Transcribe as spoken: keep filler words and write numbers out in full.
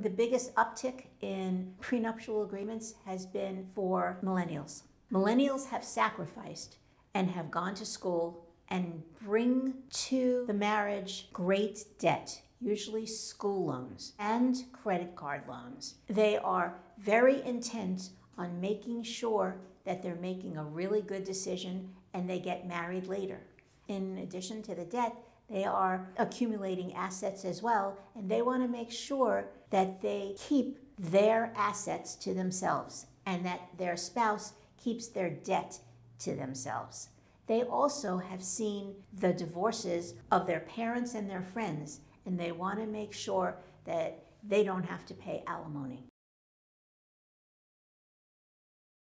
The biggest uptick in prenuptial agreements has been for millennials. Millennials have sacrificed and have gone to school and bring to the marriage great debt, usually school loans and credit card loans. They are very intent on making sure that they're making a really good decision and they get married later. In addition to the debt, they are accumulating assets as well, and they want to make sure that they keep their assets to themselves and that their spouse keeps their debt to themselves. They also have seen the divorces of their parents and their friends, and they want to make sure that they don't have to pay alimony.